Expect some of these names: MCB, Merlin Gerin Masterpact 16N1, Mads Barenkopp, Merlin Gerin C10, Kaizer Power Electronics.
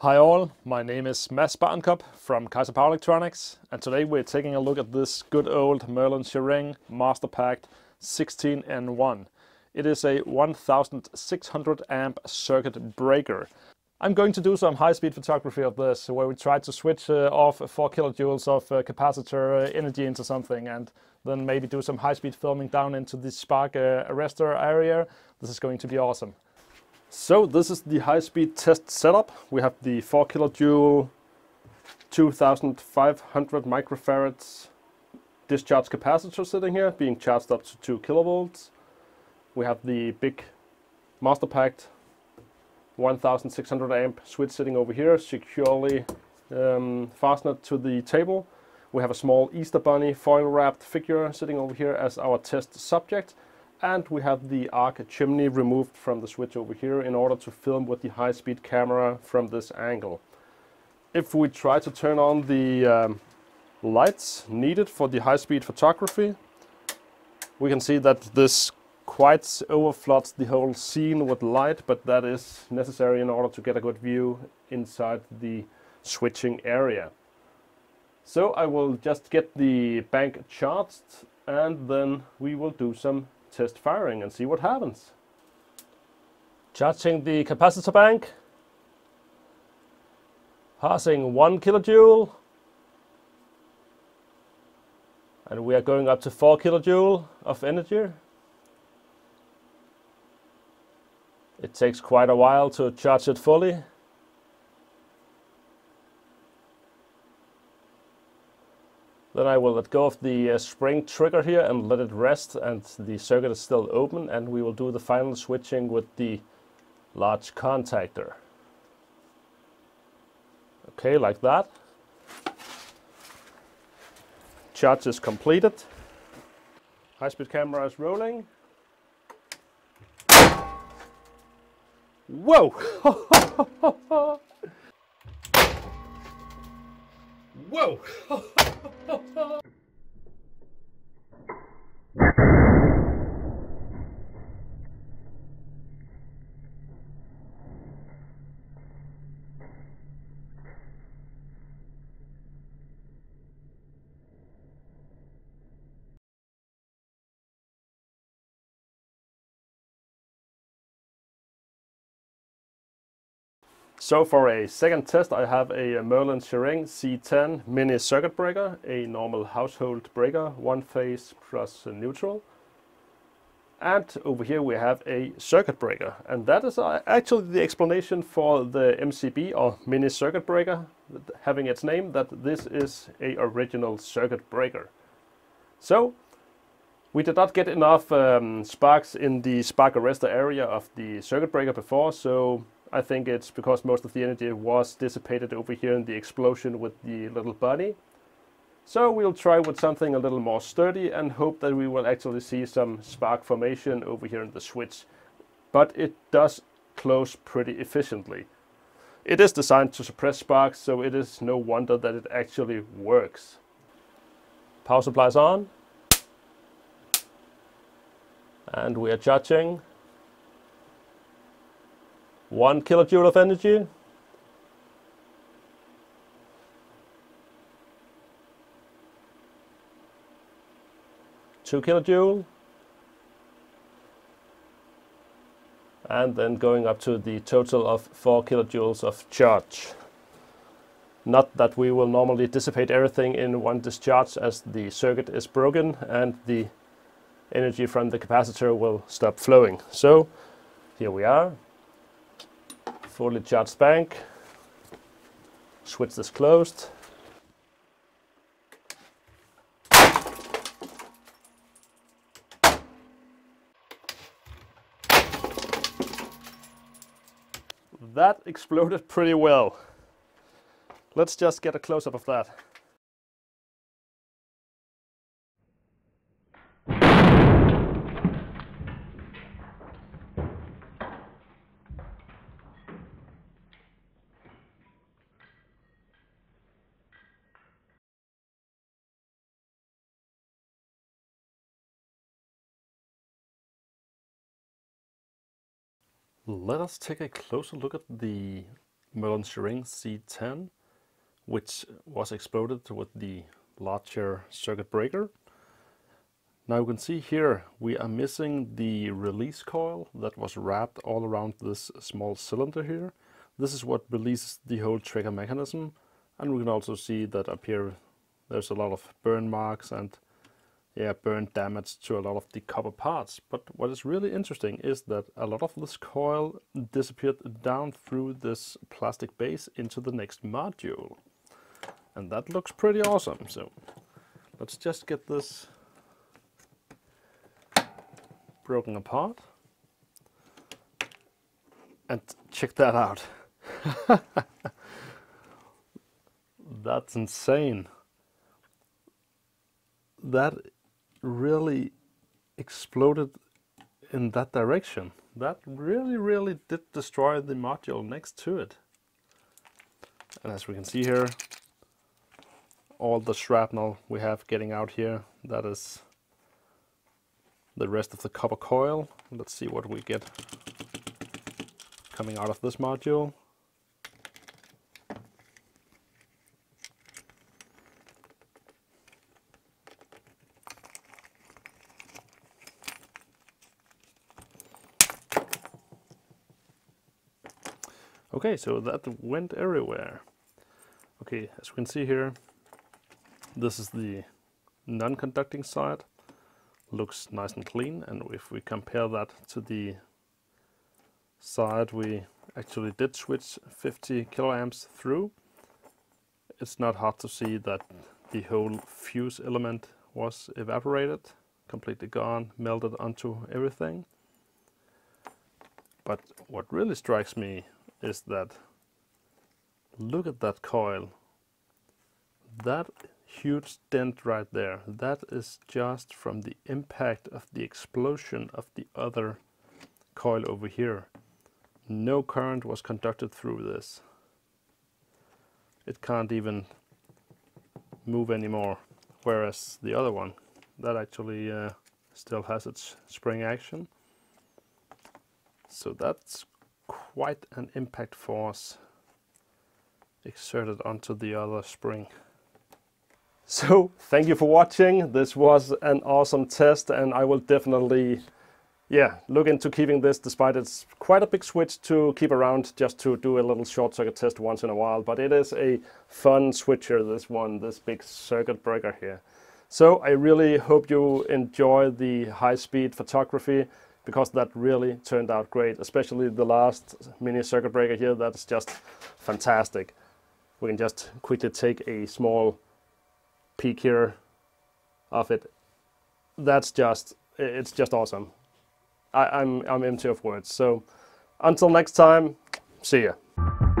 Hi all, my name is Mads Barenkopp from Kaizer Power Electronics, and today we're taking a look at this good old Merlin Gerin Masterpact 16N1. It is a 1600 amp circuit breaker. I'm going to do some high-speed photography of this, where we try to switch off 4 kilojoules of capacitor energy into something, and then maybe do some high-speed filming down into the spark arrestor area. This is going to be awesome. So this is the high-speed test setup. We have the 4 kilojoule, 2500 microfarads discharge capacitor sitting here, being charged up to 2 kilovolts. We have the big Masterpact 1600 amp switch sitting over here, securely fastened to the table. We have a small Easter bunny foil wrapped figure sitting over here as our test subject. And we have the arc chimney removed from the switch over here in order to film with the high-speed camera from this angle. If we try to turn on the lights needed for the high-speed photography, we can see that this quite overfloods the whole scene with light, but that is necessary in order to get a good view inside the switching area. So I will just get the bank charged, and then we will do some test firing and see what happens. Charging the capacitor bank, passing 1 kilojoule, and we are going up to 4 kilojoule of energy. It takes quite a while to charge it fully. Then I will let go of the spring trigger here and let it rest, and the circuit is still open, and we will do the final switching with the large contactor. Okay, like that. Charge is completed. High-speed camera is rolling. Whoa! Whoa! So for a second test, I have a Merlin Gerin C10 mini circuit breaker, a normal household breaker, 1 phase plus neutral. And over here we have a circuit breaker. And that is actually the explanation for the MCB, or mini circuit breaker, having its name, that this is an original circuit breaker. So we did not get enough sparks in the spark arrestor area of the circuit breaker before, so I think it's because most of the energy was dissipated over here in the explosion with the little bunny. So we'll try with something a little more sturdy and hope that we will actually see some spark formation over here in the switch. But it does close pretty efficiently. It is designed to suppress sparks, so it is no wonder that it actually works. Power supply is on. And we are charging. 1 kilojoule of energy. Two kilojoule. And then going up to the total of 4 kilojoules of charge. Not that we will normally dissipate everything in one discharge, as the circuit is broken and the energy from the capacitor will stop flowing. So here we are. Fully charged bank, switch is closed. That exploded pretty well. Let's just get a close-up of that. Let us take a closer look at the Merlin Gerin C10, which was exploded with the larger circuit breaker. Now you can see here we are missing the release coil that was wrapped all around this small cylinder here. This is what releases the whole trigger mechanism, and we can also see that up here there's a lot of burn marks and burn damage to a lot of the copper parts. But what is really interesting is that a lot of this coil disappeared down through this plastic base into the next module. And that looks pretty awesome, so let's just get this broken apart and check that out. That's insane. That really exploded in that direction. That really did destroy the module next to it. And as we can see here, all the shrapnel we have getting out here, that is the rest of the copper coil. Let's see what we get coming out of this module. Okay, so that went everywhere. Okay, as we can see here, this is the non-conducting side. Looks nice and clean, and if we compare that to the side we actually did switch 50 kiloamps through, it's not hard to see that the whole fuse element was evaporated, completely gone, melted onto everything. But what really strikes me is that, look at that coil, that huge dent right there, that is just from the impact of the explosion of the other coil over here. No current was conducted through this. It can't even move anymore, whereas the other one, that actually still has its spring action. So that's quite an impact force exerted onto the other spring. So thank you for watching. This was an awesome test, and I will definitely look into keeping this, despite it's quite a big switch to keep around just to do a little short circuit test once in a while. But it is a fun switcher, this one, this big circuit breaker here. So I really hope you enjoy the high-speed photography, because that really turned out great, especially the last mini circuit breaker here. That's just fantastic. We can just quickly take a small peak here of it. That's just, it's just awesome. I'm empty of words. So until next time, see ya.